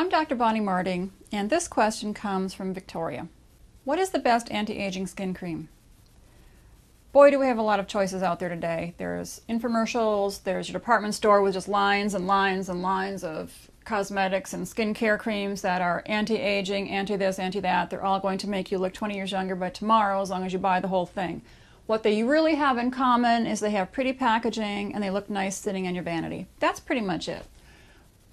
I'm Dr. Bonnie Marting, and this question comes from Victoria. What is the best anti-aging skin cream? Boy, do we have a lot of choices out there today. There's infomercials, there's your department store with just lines and lines and lines of cosmetics and skincare creams that are anti-aging, anti-this, anti-that. They're all going to make you look 20 years younger by tomorrow as long as you buy the whole thing. What they really have in common is they have pretty packaging and they look nice sitting on your vanity. That's pretty much it.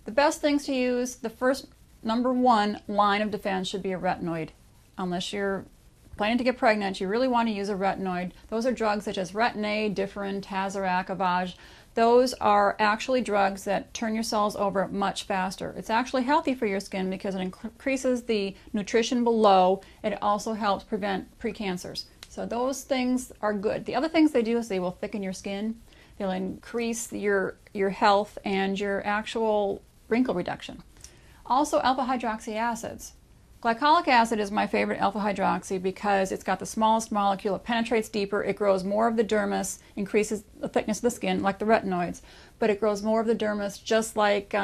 The best things to use, the number one line of defense should be a retinoid. Unless you're planning to get pregnant, you really want to use a retinoid. Those are drugs such as Retin-A, Differin, Tazerac, Avage. Those are actually drugs that turn your cells over much faster. It's actually healthy for your skin because it increases the nutrition below. It also helps prevent precancers. So those things are good. The other things they do is they will thicken your skin. They'll increase your health and your actual wrinkle reduction. Also alpha hydroxy acids. Glycolic acid is my favorite alpha hydroxy because it's got the smallest molecule, it penetrates deeper, it grows more of the dermis, increases the thickness of the skin like the retinoids, but it grows more of the dermis just like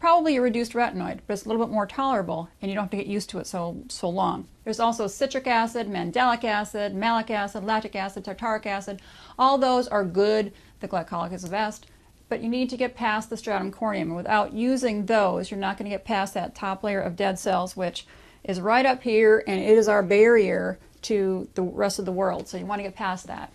probably a reduced retinoid, but it's a little bit more tolerable and you don't have to get used to it so long. There's also citric acid, mandelic acid, malic acid, lactic acid, tartaric acid. All those are good. The glycolic is the best. But you need to get past the stratum corneum. And without using those, you're not going to get past that top layer of dead cells, which is right up here, and it is our barrier to the rest of the world. So you want to get past that.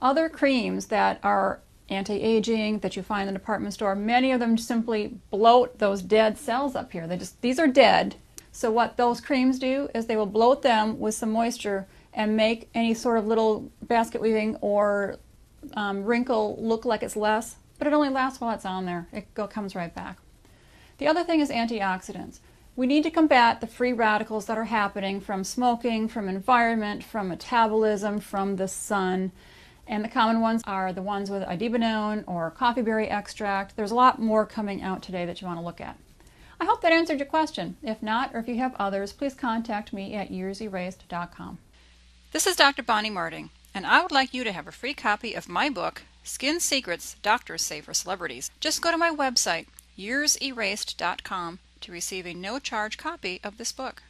Other creams that are anti-aging that you find in the department store, many of them simply bloat those dead cells up here. These are dead. So what those creams do is they will bloat them with some moisture and make any sort of little basket weaving or wrinkle look like it's less. But it only lasts while it's on there. It comes right back. The other thing is antioxidants. We need to combat the free radicals that are happening from smoking, from environment, from metabolism, from the sun. And the common ones are the ones with idebenone or coffee berry extract. There's a lot more coming out today that you want to look at. I hope that answered your question. If not, or if you have others, please contact me at yearserased.com. This is Dr. Bonnie Marting, and I would like you to have a free copy of my book, Skin Secrets, Doctors Save for Celebrities. Just go to my website, yearserased.com, to receive a no-charge copy of this book.